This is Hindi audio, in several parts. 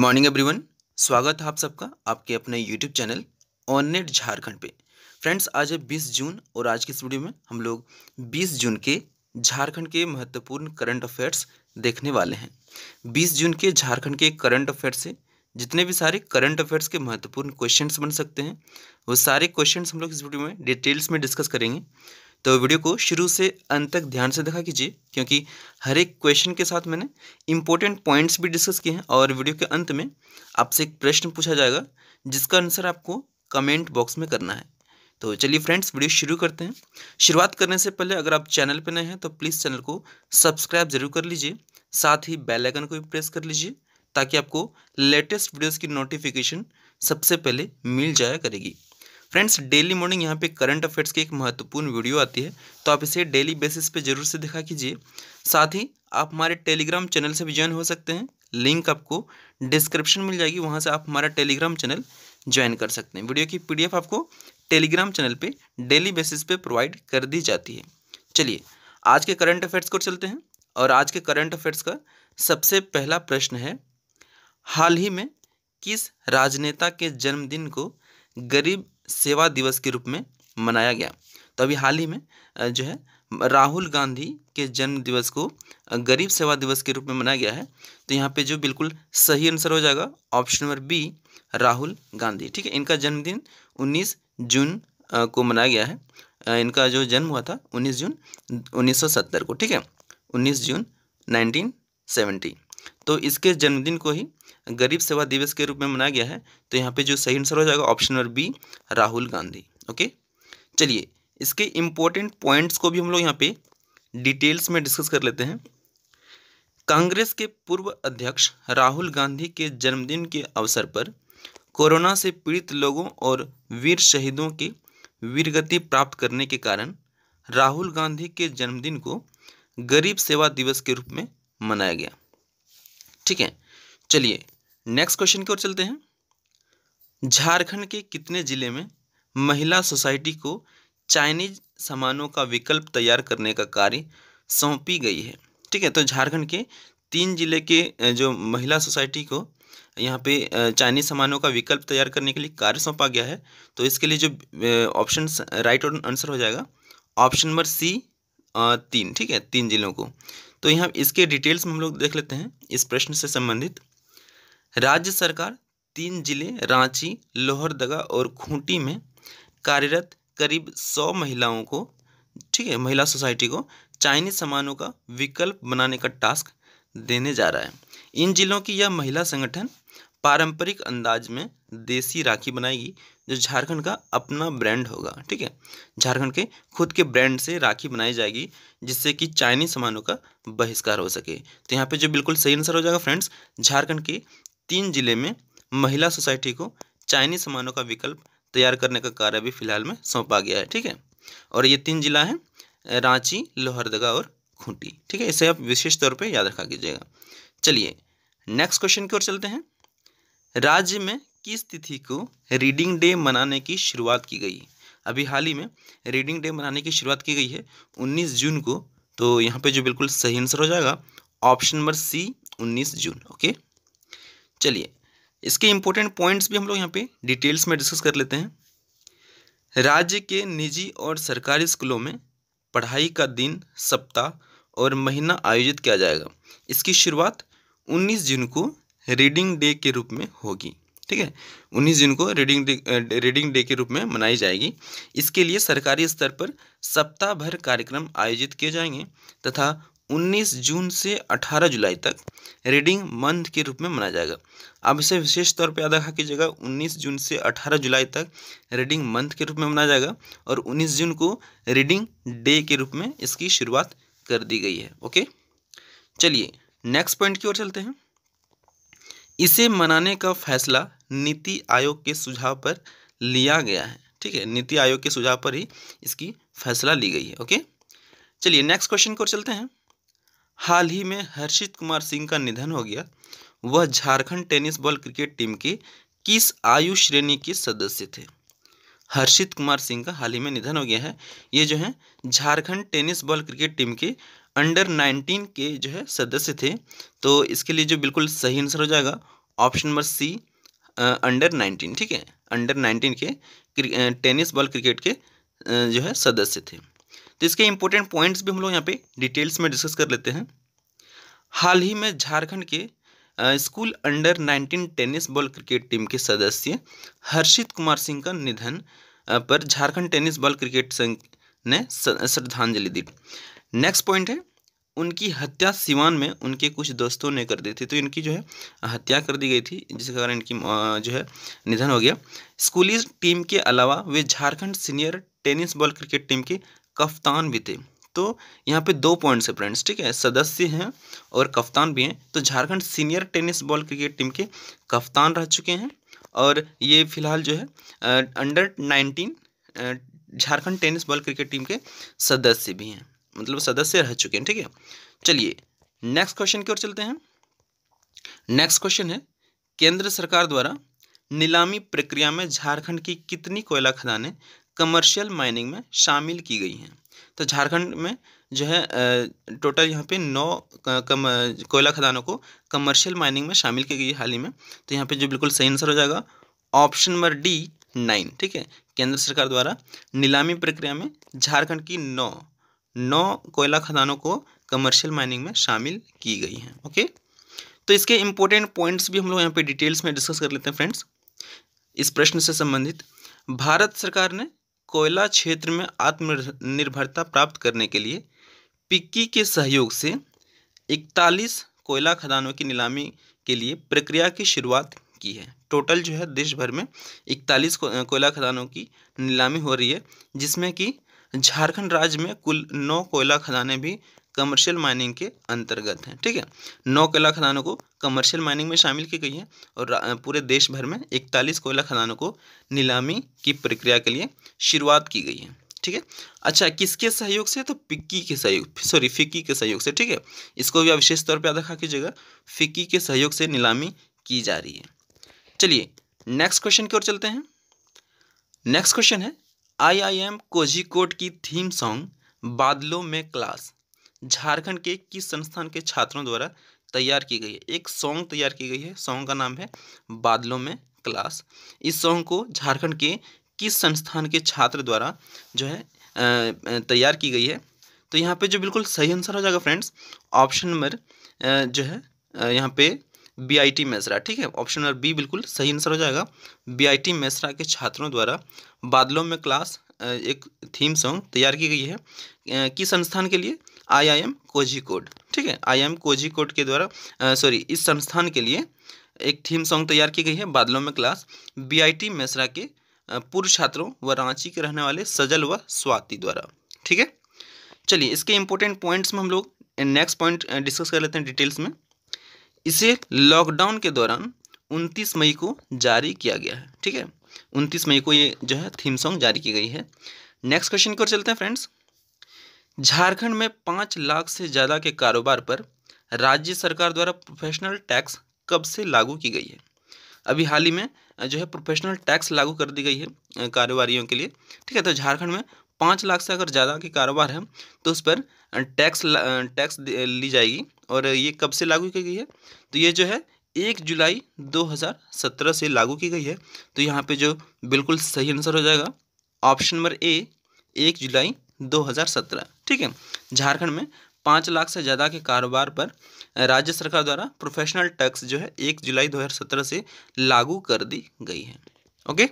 गुड मॉर्निंग एवरीवन, स्वागत है आप सबका आपके अपने यूट्यूब चैनल ऑननेट झारखंड पे। फ्रेंड्स, आज है 20 जून और आज की इस वीडियो में हम लोग 20 जून के झारखंड के महत्वपूर्ण करंट अफेयर्स देखने वाले हैं। 20 जून के झारखंड के करंट अफेयर्स से जितने भी सारे करंट अफेयर्स के महत्वपूर्ण क्वेश्चंस बन सकते हैं वो सारे क्वेश्चंस हम लोग इस वीडियो में डिटेल्स में डिस्कस करेंगे। तो वीडियो को शुरू से अंत तक ध्यान से देखा कीजिए, क्योंकि हर एक क्वेश्चन के साथ मैंने इंपॉर्टेंट पॉइंट्स भी डिस्कस किए हैं और वीडियो के अंत में आपसे एक प्रश्न पूछा जाएगा जिसका आंसर आपको कमेंट बॉक्स में करना है। तो चलिए फ्रेंड्स, वीडियो शुरू करते हैं। शुरुआत करने से पहले अगर आप चैनल पर नए हैं तो प्लीज़ चैनल को सब्सक्राइब जरूर कर लीजिए, साथ ही बेल आइकन को भी प्रेस कर लीजिए ताकि आपको लेटेस्ट वीडियोज़ की नोटिफिकेशन सबसे पहले मिल जाया करेगी। फ्रेंड्स, डेली मॉर्निंग यहाँ पे करंट अफेयर्स की एक महत्वपूर्ण वीडियो आती है, तो आप इसे डेली बेसिस पे जरूर से देखा कीजिए। साथ ही आप हमारे टेलीग्राम चैनल से भी ज्वाइन हो सकते हैं, लिंक आपको डिस्क्रिप्शन मिल जाएगी, वहाँ से आप हमारा टेलीग्राम चैनल ज्वाइन कर सकते हैं। वीडियो की PDF आपको टेलीग्राम चैनल पर डेली बेसिस पे प्रोवाइड कर दी जाती है। चलिए आज के करंट अफेयर्स को चलते हैं और आज के करंट अफेयर्स का सबसे पहला प्रश्न है, हाल ही में किस राजनेता के जन्मदिन को गरीब सेवा दिवस के रूप में मनाया गया? तो अभी हाल ही में जो है राहुल गांधी के जन्म दिवस को गरीब सेवा दिवस के रूप में मनाया गया है। तो यहाँ पे जो बिल्कुल सही आंसर हो जाएगा option number B, Rahul Gandhi. ठीक है, इनका जन्मदिन 19 जून को मनाया गया है। इनका जो जन्म हुआ था 19 जून 1970 को। ठीक है, 19 जून 1970, तो इसके जन्मदिन को ही गरीब सेवा दिवस के रूप में मनाया गया है। तो यहाँ पे जो सही आंसर हो जाएगा option number B, Rahul Gandhi. Okay, चलिए इसके इम्पोर्टेंट पॉइंट्स को भी हम लोग यहाँ पे डिटेल्स में डिस्कस कर लेते हैं। कांग्रेस के पूर्व अध्यक्ष राहुल गांधी के जन्मदिन के अवसर पर कोरोना से पीड़ित लोगों और वीर शहीदों के वीरगति प्राप्त करने के कारण राहुल गांधी के जन्मदिन को गरीब सेवा दिवस के रूप में मनाया गया। ठीक है, चलिए नेक्स्ट क्वेश्चन की ओर चलते हैं। झारखंड के कितने जिले में महिला सोसाइटी को चाइनीज सामानों का विकल्प तैयार करने का कार्य सौंपी गई है? ठीक है, तो झारखंड के 3 जिले के जो महिला सोसाइटी को यहाँ पे चाइनीज सामानों का विकल्प तैयार करने के लिए कार्य सौंपा गया है। तो इसके लिए जो ऑप्शन राइट आंसर हो जाएगा ऑप्शन नंबर C, 3। ठीक है, 3 जिलों को। तो यहाँ इसके डिटेल्स में हम लोग देख लेते हैं इस प्रश्न से संबंधित। राज्य सरकार 3 जिले रांची, लोहरदगा और खूंटी में कार्यरत करीब 100 महिलाओं को, ठीक है, महिला सोसाइटी को चाइनीज सामानों का विकल्प बनाने का टास्क देने जा रहा है। इन जिलों की यह महिला संगठन पारंपरिक अंदाज में देसी राखी बनाएगी, जो झारखंड का अपना ब्रांड होगा। ठीक है, झारखंड के खुद के ब्रांड से राखी बनाई जाएगी जिससे कि चाइनीज सामानों का बहिष्कार हो सके। तो यहाँ पे जो बिल्कुल सही आंसर हो जाएगा फ्रेंड्स, झारखंड के 3 जिले में महिला सोसाइटी को चाइनीज सामानों का विकल्प तैयार करने का कार्य भी फिलहाल में सौंपा गया है। ठीक है, और ये 3 जिला हैं रांची, लोहरदगा और खूंटी। ठीक है, इसे आप विशेष तौर पर याद रखा कीजिएगा। चलिए नेक्स्ट क्वेश्चन की ओर चलते हैं। राज्य में किस तिथि को रीडिंग डे मनाने की शुरुआत की गई? अभी हाल ही में रीडिंग डे मनाने की शुरुआत की गई है 19 जून को। तो यहाँ पे जो बिल्कुल सही आंसर हो जाएगा ऑप्शन नंबर C, 19 जून। ओके, चलिए इसके इम्पोर्टेंट पॉइंट्स भी हम लोग यहाँ पे डिटेल्स में डिस्कस कर लेते हैं। राज्य के निजी और सरकारी स्कूलों में पढ़ाई का दिन, सप्ताह और महीना आयोजित किया जाएगा। इसकी शुरुआत 19 जून को रीडिंग डे के रूप में होगी। ठीक है, 19 जून को रीडिंग डे के रूप में मनाई जाएगी। इसके लिए सरकारी स्तर पर सप्ताह भर कार्यक्रम आयोजित किए जाएंगे तथा 19 जून से 18 जुलाई तक रीडिंग मंथ के रूप में मनाया जाएगा। अब इसे विशेष तौर पर याद रखा कीजिएगा, 19 जून से 18 जुलाई तक रीडिंग मंथ के रूप में मनाया जाएगा और 19 जून को रीडिंग डे के रूप में इसकी शुरुआत कर दी गई है। ओके, चलिए नेक्स्ट पॉइंट की ओर चलते हैं। इसे मनाने का फैसला नीति आयोग के सुझाव पर लिया गया है। ठीक है, नीति आयोग के सुझाव पर ही इसकी फैसला ली गई है। ओके, चलिए नेक्स्ट क्वेश्चन को चलते हैं। हाल ही में हर्षित कुमार सिंह का निधन हो गया। वह Jharkhand tennis ball cricket team के किस आयु श्रेणी के सदस्य थे? हर्षित कुमार सिंह का हाल ही में निधन हो गया है। ये जो है Jharkhand tennis ball cricket team के अंडर 19 के जो है सदस्य थे। तो इसके लिए जो बिल्कुल सही आंसर हो जाएगा ऑप्शन नंबर सी अंडर 19, ठीक है, अंडर 19 के टेनिस बॉल क्रिकेट के जो है सदस्य थे। तो इसके इम्पोर्टेंट पॉइंट्स भी हम लोग यहाँ पे डिटेल्स में डिस्कस कर लेते हैं। हाल ही में झारखंड के school under 19 tennis ball cricket team के सदस्य हर्षित कुमार सिंह का निधन पर झारखंड टेनिस बॉल क्रिकेट संघ ने श्रद्धांजलि दी। नेक्स्ट पॉइंट है उनकी हत्या सिवान में उनके कुछ दोस्तों ने कर दी थी, तो इनकी जो है हत्या कर दी गई थी जिसके कारण इनकी जो है निधन हो गया। स्कूली टीम के अलावा वे Jharkhand senior tennis ball cricket team के कप्तान भी थे। तो यहाँ पे दो पॉइंट्स है फ्रेंड्स, ठीक है, सदस्य हैं और कप्तान भी हैं। तो Jharkhand senior tennis ball cricket team के कप्तान रह चुके हैं और ये फिलहाल जो है under 19 Jharkhand tennis ball cricket team के सदस्य भी हैं, मतलब सदस्य रह चुके हैं, ठीक है। चलिए नेक्स्ट क्वेश्चन की ओर चलते हैं। नेक्स्ट क्वेश्चन है केंद्र सरकार द्वारा नीलामी प्रक्रिया में झारखंड की कितनी कोयला खदानें कमर्शियल माइनिंग में शामिल की गई हैं। तो झारखंड में जो है टोटल यहाँ पे 9 कोयला खदानों को कमर्शियल माइनिंग में शामिल की गई है हाल ही में। तो यहाँ पे जो बिल्कुल सही आंसर हो जाएगा ऑप्शन नंबर डी 9, ठीक है। केंद्र सरकार द्वारा नीलामी प्रक्रिया में झारखंड की 9 कोयला खदानों को कमर्शियल माइनिंग में शामिल की गई हैं। ओके, तो इसके इम्पोर्टेंट पॉइंट्स भी हम लोग यहाँ पे डिटेल्स में डिस्कस कर लेते हैं फ्रेंड्स। इस प्रश्न से संबंधित भारत सरकार ने कोयला क्षेत्र में आत्मनिर्भरता प्राप्त करने के लिए पिक्की के सहयोग से 41 कोयला खदानों की नीलामी के लिए प्रक्रिया की शुरुआत की है। टोटल जो है देश भर में 41 कोयला खदानों की नीलामी हो रही है, जिसमें कि झारखंड राज्य में कुल 9 कोयला खदानें भी कमर्शियल माइनिंग के अंतर्गत हैं, ठीक है। 9 कोयला खदानों को कमर्शियल माइनिंग में शामिल की गई है और पूरे देश भर में 41 कोयला खदानों को नीलामी की प्रक्रिया के लिए शुरुआत की गई है, ठीक है। अच्छा, किसके सहयोग से? तो फिक्की के सहयोग से, ठीक है। इसको भी आप विशेष तौर पर याद रखा कीजिएगा, फिक्की के सहयोग से नीलामी की जा रही है। चलिए नेक्स्ट क्वेश्चन की ओर चलते हैं। नेक्स्ट क्वेश्चन है IIM कोझिकोड की थीम सॉन्ग बादलों में क्लास झारखंड के किस संस्थान के छात्रों द्वारा तैयार की गई है। एक सॉन्ग तैयार की गई है, सॉन्ग का नाम है बादलों में क्लास। इस सॉन्ग को झारखंड के किस संस्थान के छात्र द्वारा जो है तैयार की गई है। तो यहाँ पे जो बिल्कुल सही आंसर हो जाएगा फ्रेंड्स ऑप्शन नंबर जो है यहाँ पे BIT मेसरा, ठीक है। ऑप्शन नंबर बी बिल्कुल सही आंसर हो जाएगा। BIT मेसरा के छात्रों द्वारा बादलों में क्लास एक थीम सॉन्ग तैयार की गई है किस संस्थान के लिए? IIM कोझिकोड, ठीक है। IIM कोझिकोड के द्वारा इस संस्थान के लिए एक थीम सॉन्ग तैयार की गई है बादलों में क्लास, BIT मेसरा के पूर्व छात्रों व रांची के रहने वाले सजल व स्वाति द्वारा, ठीक है। चलिए इसके इम्पोर्टेंट पॉइंट्स में हम लोग नेक्स्ट पॉइंट डिस्कस कर लेते हैं डिटेल्स में। इसे लॉकडाउन के दौरान 29 मई को जारी किया गया है, ठीक है। 29 मई को ये जो है थीम सॉन्ग जारी की गई है। नेक्स्ट क्वेश्चन की ओर चलते हैं फ्रेंड्स। झारखंड में 5 लाख से ज़्यादा के कारोबार पर राज्य सरकार द्वारा प्रोफेशनल टैक्स कब से लागू की गई है? अभी हाल ही में जो है प्रोफेशनल टैक्स लागू कर दी गई है कारोबारियों के लिए, ठीक है। तो झारखंड में 5 लाख से अगर ज़्यादा के कारोबार हैं तो उस पर टैक्स ली जाएगी और ये कब से लागू की गई है? तो ये जो है 1 जुलाई 2017 से लागू की गई है। तो यहाँ पे जो बिल्कुल सही आंसर हो जाएगा ऑप्शन नंबर ए 1 जुलाई 2017, ठीक है। झारखंड में 5 लाख से ज़्यादा के कारोबार पर राज्य सरकार द्वारा प्रोफेशनल टैक्स जो है 1 जुलाई 2017 से लागू कर दी गई है। ओके,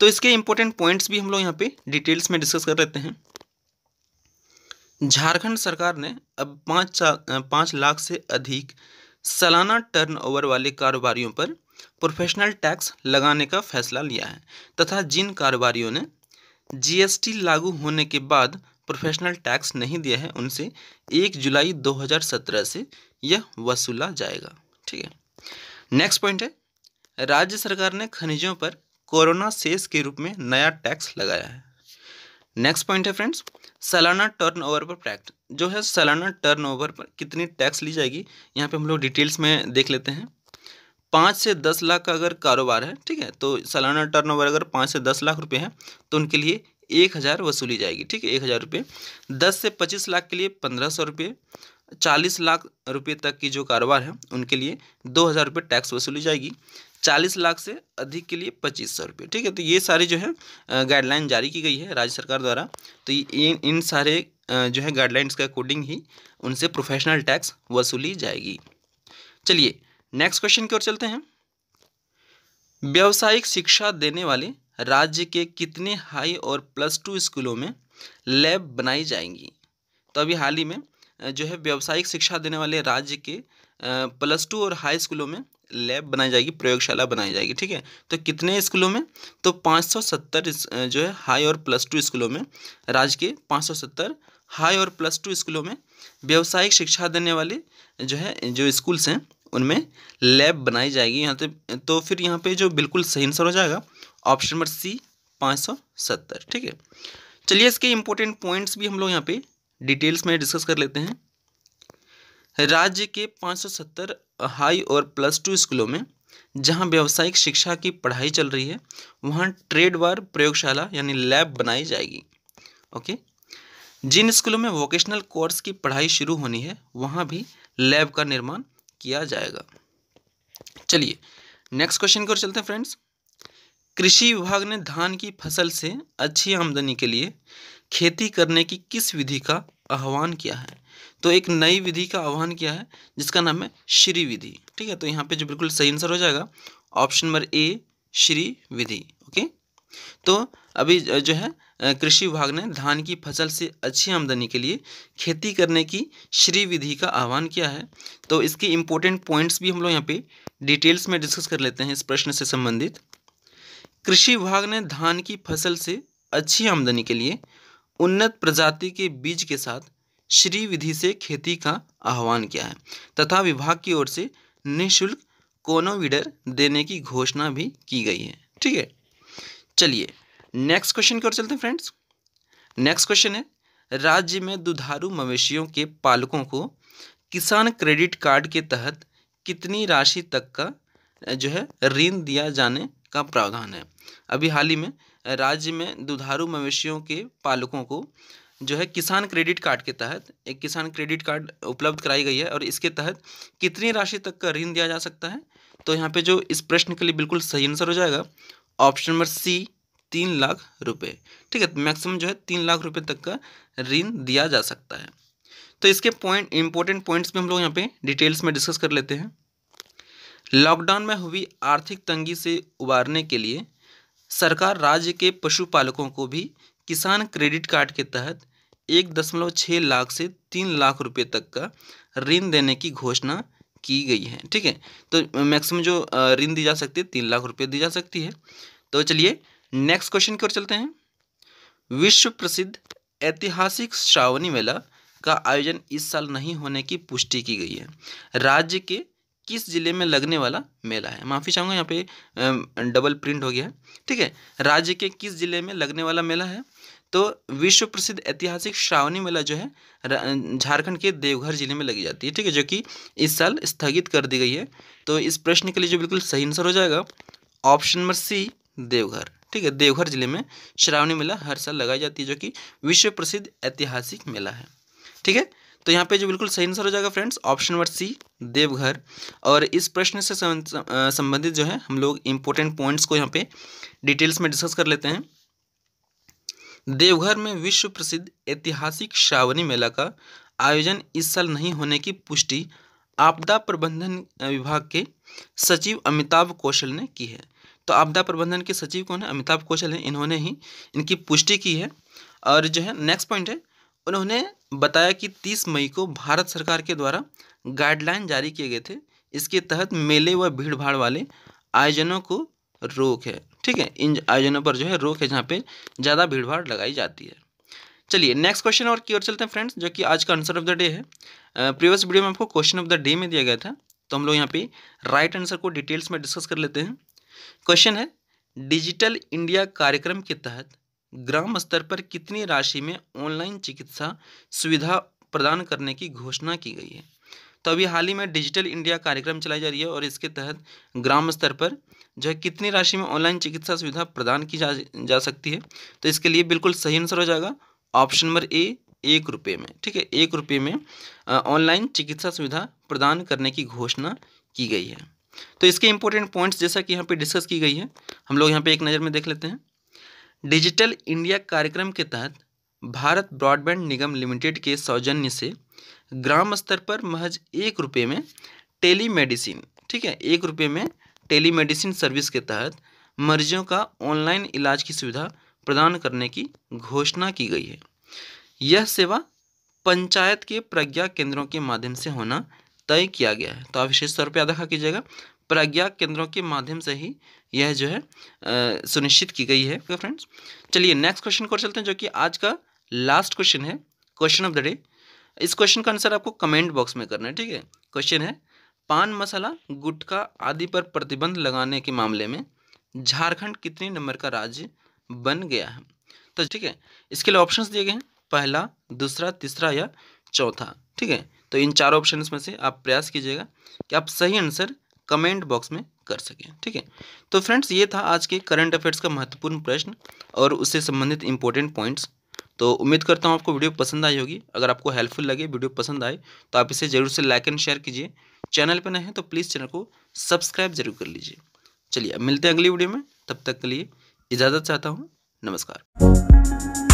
तो इसके इम्पोर्टेंट पॉइंट्स भी हम लोग यहाँ पे डिटेल्स में डिस्कस कर लेते हैं। झारखंड सरकार ने अब 5 लाख से अधिक सालाना टर्नओवर वाले कारोबारियों पर प्रोफेशनल टैक्स लगाने का फैसला लिया है तथा जिन कारोबारियों ने GST लागू होने के बाद प्रोफेशनल टैक्स नहीं दिया है उनसे 1 जुलाई 2017 से यह वसूला जाएगा, ठीक है। नेक्स्ट पॉइंट है राज्य सरकार ने खनिजों पर कोरोना सेस के रूप में नया टैक्स लगाया है। नेक्स्ट पॉइंट है फ्रेंड्स सालाना टर्नओवर पर टैक्स जो है सालाना टर्नओवर पर कितनी टैक्स ली जाएगी यहाँ पे हम लोग डिटेल्स में देख लेते हैं। 5 से 10 लाख का अगर कारोबार है, ठीक है, तो सालाना टर्नओवर अगर 5 से 10 लाख रुपए है तो उनके लिए 1,000 वसूली जाएगी, ठीक है, 1,000 रुपये। 10 से 25 लाख के लिए 1,500 रुपये 40 लाख रुपए तक की जो कारोबार है उनके लिए 2000 रुपये टैक्स वसूली जाएगी। 40 लाख से अधिक के लिए 2500 रुपये। ठीक है, तो ये सारी जो है गाइडलाइन जारी की गई है राज्य सरकार द्वारा। तो इन सारे जो है गाइडलाइंस के अकॉर्डिंग ही उनसे प्रोफेशनल टैक्स वसूली जाएगी। चलिए नेक्स्ट क्वेश्चन की ओर चलते हैं। व्यावसायिक शिक्षा देने वाले राज्य के कितने हाई और +2 स्कूलों में लैब बनाई जाएंगी? तो अभी हाल ही में जो है व्यावसायिक शिक्षा देने वाले राज्य के +2 और हाई स्कूलों में लैब बनाई जाएगी, प्रयोगशाला बनाई जाएगी। ठीक है, तो कितने स्कूलों में? तो 570 जो है हाई और +2 स्कूलों में, राज्य के 570 हाई और +2 स्कूलों में व्यावसायिक शिक्षा देने वाले जो है जो स्कूल्स हैं उनमें लैब बनाई जाएगी। यहाँ पे तो फिर यहाँ पे जो बिल्कुल सही आंसर हो जाएगा ऑप्शन नंबर सी 570। ठीक है, चलिए इसके इम्पोर्टेंट पॉइंट्स भी हम लोग यहाँ पे डिटेल्स में डिस्कस कर लेते हैं। राज्य के 570 हाई और +2 स्कूलों में जहाँ व्यावसायिक शिक्षा की पढ़ाई चल रही है वहाँ ट्रेडवार प्रयोगशाला यानी लैब बनाई जाएगी। ओके, जिन स्कूलों में वोकेशनल कोर्स की पढ़ाई शुरू होनी है वहाँ भी लैब का निर्माण किया जाएगा। चलिए नेक्स्ट क्वेश्चन की ओर चलते हैं फ्रेंड्स। कृषि विभाग ने धान की फसल से अच्छी आमदनी के लिए खेती करने की किस विधि का आह्वान किया है? तो एक नई विधि का आह्वान किया है जिसका नाम है श्री विधि। ठीक है, तो यहाँ पे जो बिल्कुल सही आंसर हो जाएगा option number A Shri Vidhi. Okay, तो अभी जो है कृषि विभाग ने धान की फसल से अच्छी आमदनी के लिए खेती करने की श्री विधि का आह्वान किया है। तो इसके इम्पोर्टेंट पॉइंट्स भी हम लोग यहाँ पे डिटेल्स में डिस्कस कर लेते हैं इस प्रश्न से संबंधित। कृषि विभाग ने धान की फसल से अच्छी आमदनी के लिए उन्नत प्रजाति के बीज के साथ श्री विधि से खेती का आह्वान किया है तथा विभाग की ओर से निःशुल्क कोनोवीडर देने की घोषणा भी की गई है। ठीक है, चलिए नेक्स्ट क्वेश्चन की ओर चलते हैं फ्रेंड्स। नेक्स्ट क्वेश्चन है, राज्य में दुधारू मवेशियों के पालकों को किसान क्रेडिट कार्ड के तहत कितनी राशि तक का जो है ऋण दिया जाने का प्रावधान है? अभी हाल ही में राज्य में दुधारू मवेशियों के पालकों को जो है किसान क्रेडिट कार्ड के तहत एक किसान क्रेडिट कार्ड उपलब्ध कराई गई है और इसके तहत कितनी राशि तक का ऋण दिया जा सकता है? तो यहाँ पे जो इस प्रश्न के लिए बिल्कुल सही आंसर हो जाएगा ऑप्शन नंबर सी 3 लाख रुपए। ठीक है, मैक्सिमम जो है 3 लाख रुपए तक का ऋण दिया जा सकता है। तो इसके इम्पोर्टेंट पॉइंट्स भी हम लोग यहाँ पे डिटेल्स में डिस्कस कर लेते हैं। लॉकडाउन में हुई आर्थिक तंगी से उबारने के लिए सरकार राज्य के पशुपालकों को भी किसान क्रेडिट कार्ड के तहत 1.6 लाख से 3 लाख रुपए तक का ऋण देने की घोषणा की गई है। ठीक है, तो मैक्सिमम जो ऋण दी जा सकती है 3 लाख रुपये दी जा सकती है। तो चलिए नेक्स्ट क्वेश्चन की ओर चलते हैं। विश्व प्रसिद्ध ऐतिहासिक श्रावणी मेला का आयोजन इस साल नहीं होने की पुष्टि की गई है। राज्य के किस जिले में लगने वाला मेला है? माफ़ी चाहूँगा, यहाँ पे डबल प्रिंट हो गया है। ठीक है, राज्य के किस जिले में लगने वाला मेला है? तो विश्व प्रसिद्ध ऐतिहासिक श्रावणी मेला जो है झारखंड के देवघर जिले में लगी जाती है। ठीक है, जो कि इस साल स्थगित कर दी गई है। तो इस प्रश्न के लिए जो बिल्कुल सही आंसर हो जाएगा ऑप्शन नंबर सी देवघर। ठीक है, देवघर जिले में श्रावणी मेला हर साल लगाई जाती है जो कि विश्व प्रसिद्ध ऐतिहासिक मेला है। ठीक है, तो यहाँ पे जो बिल्कुल सही आंसर हो जाएगा friends option number C Deoghar. और इस प्रश्न से संबंधित जो है हम लोग इम्पोर्टेंट पॉइंट्स को यहाँ पे डिटेल्स में डिस्कस कर लेते हैं। देवघर में विश्व प्रसिद्ध ऐतिहासिक श्रावणी मेला का आयोजन इस साल नहीं होने की पुष्टि आपदा प्रबंधन विभाग के सचिव अमिताभ कौशल ने की है। तो आपदा प्रबंधन के सचिव कौन है? अमिताभ कौशल हैं। इन्होंने ही इनकी पुष्टि की है। और जो है नेक्स्ट पॉइंट है, उन्होंने बताया कि 30 मई को भारत सरकार के द्वारा गाइडलाइन जारी किए गए थे। इसके तहत मेले व भीड़भाड़ वाले आयोजनों को रोक है। ठीक है, इन आयोजनों पर जो है रोक है जहाँ पे ज़्यादा भीड़भाड़ लगाई जाती है। चलिए नेक्स्ट क्वेश्चन और की ओर चलते हैं फ्रेंड्स, जो कि आज का आंसर ऑफ द डे है। प्रीवियस वीडियो में आपको क्वेश्चन ऑफ द डे में दिया गया था, तो हम लोग यहाँ पे राइट आंसर को डिटेल्स में डिस्कस कर लेते हैं। क्वेश्चन है, डिजिटल इंडिया कार्यक्रम के तहत ग्राम स्तर पर कितनी राशि में ऑनलाइन चिकित्सा सुविधा प्रदान करने की घोषणा की गई है? तो अभी हाल ही में डिजिटल इंडिया कार्यक्रम चलाई जा रही है और इसके तहत ग्राम स्तर पर जो है कितनी राशि में ऑनलाइन चिकित्सा सुविधा प्रदान की जा सकती है? तो इसके लिए बिल्कुल सही आंसर हो जाएगा ऑप्शन नंबर ए ₹1 में, ठीक है, ₹1 में ऑनलाइन चिकित्सा सुविधा प्रदान करने की घोषणा की गई है। तो इसके इम्पोर्टेंट पॉइंट्स जैसा कि यहाँ पे डिस्कस की गई है, हम लोग यहाँ पे एक नज़र में देख लेते हैं। डिजिटल इंडिया कार्यक्रम के तहत भारत ब्रॉडबैंड निगम लिमिटेड के सौजन्य से ग्राम स्तर पर महज ₹1 में टेलीमेडिसिन, ठीक है, ₹1 में टेलीमेडिसिन सर्विस के तहत मरीजों का ऑनलाइन इलाज की सुविधा प्रदान करने की घोषणा की गई है। यह सेवा पंचायत के प्रज्ञा केंद्रों के माध्यम से होना तय किया गया है। तो आप विशेष तौर पर याद रखा कीजिएगा, प्रज्ञा केंद्रों के माध्यम से ही यह जो है सुनिश्चित की गई है फ्रेंड्स। चलिए नेक्स्ट क्वेश्चन को चलते हैं, जो कि आज का लास्ट क्वेश्चन है, क्वेश्चन ऑफ द डे। इस क्वेश्चन का आंसर आपको कमेंट बॉक्स में करना है, ठीक है। क्वेश्चन है, पान मसाला, गुटखा आदि पर प्रतिबंध लगाने के मामले में झारखंड कितने नंबर का राज्य बन गया है? तो ठीक है, इसके लिए ऑप्शंस दिए गए हैं, पहला, दूसरा, तीसरा या चौथा, ठीक है। तो इन चार ऑप्शन में से आप प्रयास कीजिएगा कि आप सही आंसर कमेंट बॉक्स में कर सकें, ठीक है। तो फ्रेंड्स, ये था आज के करंट अफेयर्स का महत्वपूर्ण प्रश्न और उससे संबंधित इंपॉर्टेंट पॉइंट्स। तो उम्मीद करता हूँ आपको वीडियो पसंद आई होगी। अगर आपको हेल्पफुल लगे, वीडियो पसंद आए, तो आप इसे जरूर से लाइक एंड शेयर कीजिए। चैनल पर नए हैं तो प्लीज़ चैनल को सब्सक्राइब जरूर कर लीजिए। चलिए, अब मिलते हैं अगली वीडियो में, तब तक के लिए इजाज़त चाहता हूँ। नमस्कार।